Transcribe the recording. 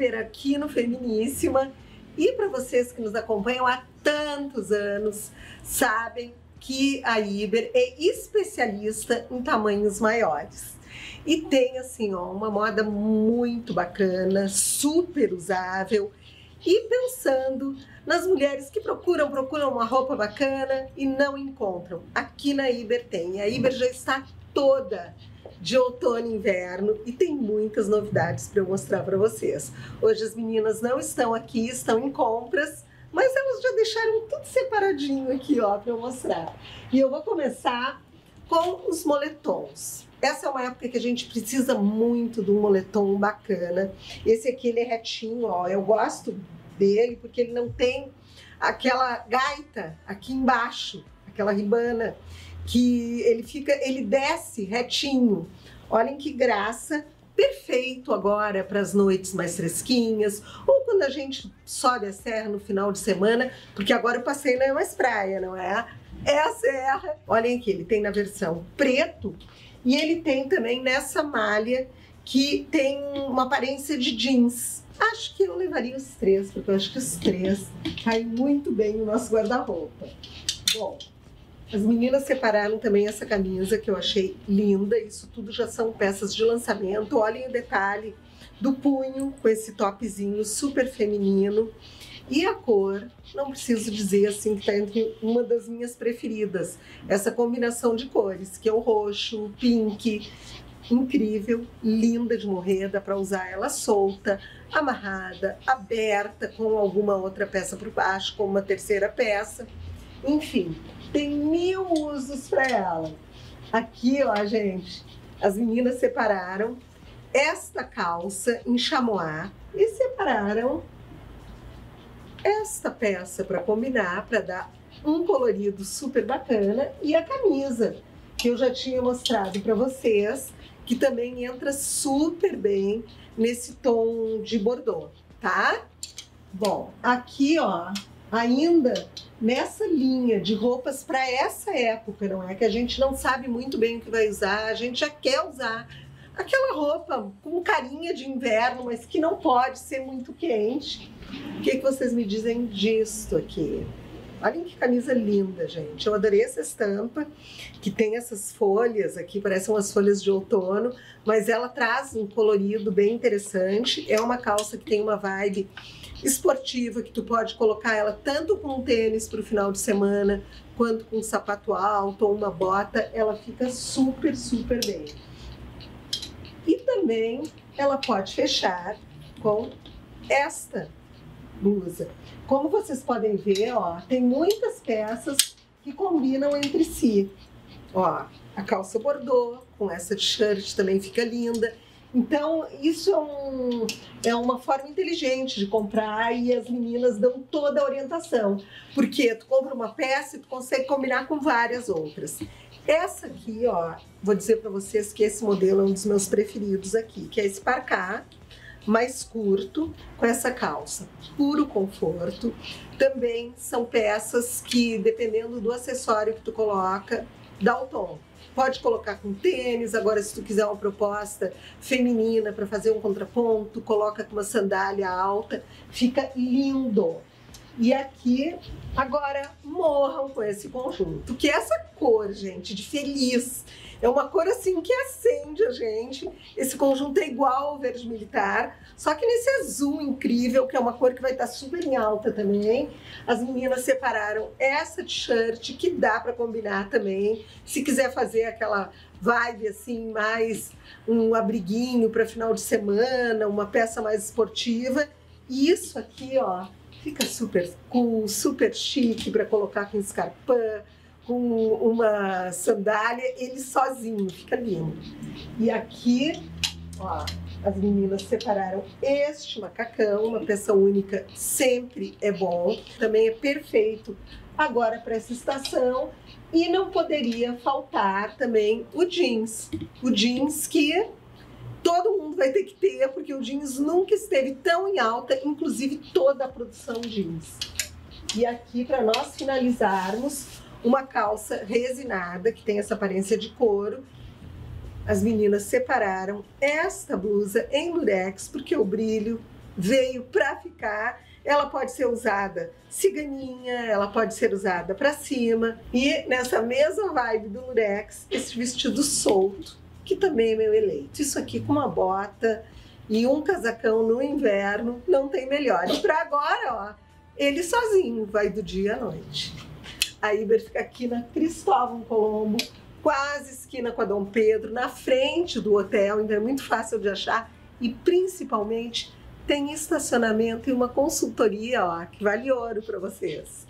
Iber aqui no Feminíssima. E para vocês que nos acompanham há tantos anos, sabem que a Iber é especialista em tamanhos maiores. E tem assim, ó, uma moda muito bacana, super usável. E pensando nas mulheres que procuram uma roupa bacana e não encontram. Aqui na Iber tem. A Iber já está toda de outono e inverno e tem muitas novidades para eu mostrar para vocês. Hoje as meninas não estão aqui, estão em compras, mas elas já deixaram tudo separadinho aqui, ó, para eu mostrar. E eu vou começar com os moletons. Essa é uma época que a gente precisa muito de um moletom bacana. Esse aqui, ele é retinho, ó. Eu gosto dele porque ele não tem aquela gaita aqui embaixo, aquela ribana, que ele desce retinho. Olhem que graça! Perfeito agora para as noites mais fresquinhas, ou quando a gente sobe a serra no final de semana, porque agora o passeio não é mais praia, não é? É a serra. Olhem aqui, ele tem na versão preto e ele tem também nessa malha que tem uma aparência de jeans. Acho que eu levaria os três, porque eu acho que os três caem muito bem no nosso guarda-roupa. Bom, as meninas separaram também essa camisa que eu achei linda. Isso tudo já são peças de lançamento. Olhem o detalhe do punho com esse topzinho super feminino. E a cor, não preciso dizer assim que está entre uma das minhas preferidas. Essa combinação de cores, que é o roxo, o pink. Incrível, linda de morrer, dá para usar ela solta, amarrada, aberta, com alguma outra peça por baixo, com uma terceira peça. Enfim, tem mil usos para ela. Aqui, ó, gente, as meninas separaram esta calça em chamois e separaram esta peça para combinar, para dar um colorido super bacana, e a camisa, que eu já tinha mostrado para vocês, que também entra super bem nesse tom de bordô, tá? Bom, aqui, ó, ainda nessa linha de roupas para essa época, não é? Que a gente não sabe muito bem o que vai usar, a gente já quer usar aquela roupa com carinha de inverno, mas que não pode ser muito quente. O que vocês me dizem disso aqui? Olhem que camisa linda, gente. Eu adorei essa estampa, que tem essas folhas aqui, parecem umas folhas de outono, mas ela traz um colorido bem interessante. É uma calça que tem uma vibe esportiva, que tu pode colocar ela tanto com um tênis para o final de semana, quanto com um sapato alto ou uma bota. Ela fica super, super bem. E também ela pode fechar com esta blusa. Como vocês podem ver, ó, tem muitas peças que combinam entre si. Ó, a calça bordô, com essa t-shirt também fica linda. Então, isso é, uma forma inteligente de comprar, e as meninas dão toda a orientação. Porque tu compra uma peça e tu consegue combinar com várias outras. Essa aqui, ó, vou dizer para vocês que esse modelo é um dos meus preferidos aqui, que é esse parcá mais curto com essa calça. Puro conforto. Também são peças que, dependendo do acessório que tu coloca, dá o tom. Pode colocar com tênis, agora se tu quiser uma proposta feminina para fazer um contraponto, coloca com uma sandália alta, fica lindo. E aqui, agora, morram com esse conjunto, que essa cor, gente, de feliz, é uma cor assim que acende a gente. Esse conjunto é igual ao verde militar, só que nesse azul incrível, que é uma cor que vai estar super em alta também. As meninas separaram essa t-shirt, que dá para combinar também, se quiser fazer aquela vibe assim, mais um abriguinho para final de semana, uma peça mais esportiva. E isso aqui, ó, fica super cool, super chique para colocar com escarpão, com uma sandália, ele sozinho, fica lindo. E aqui, ó, as meninas separaram este macacão, uma peça única sempre é bom, também é perfeito agora para essa estação. E não poderia faltar também o jeans. O jeans que todo mundo vai ter que ter, porque o jeans nunca esteve tão em alta, inclusive toda a produção jeans. E aqui, para nós finalizarmos, uma calça resinada, que tem essa aparência de couro. As meninas separaram esta blusa em lurex, porque o brilho veio para ficar. Ela pode ser usada ciganinha, ela pode ser usada para cima. E nessa mesma vibe do lurex, esse vestido solto, que também é meu eleito. Isso aqui com uma bota e um casacão no inverno, não tem melhor. E para agora, ó, ele sozinho vai do dia à noite. A Iber fica aqui na Cristóvão Colombo, quase esquina com a Dom Pedro, na frente do hotel, ainda é muito fácil de achar. E principalmente tem estacionamento e uma consultoria, ó, que vale ouro para vocês.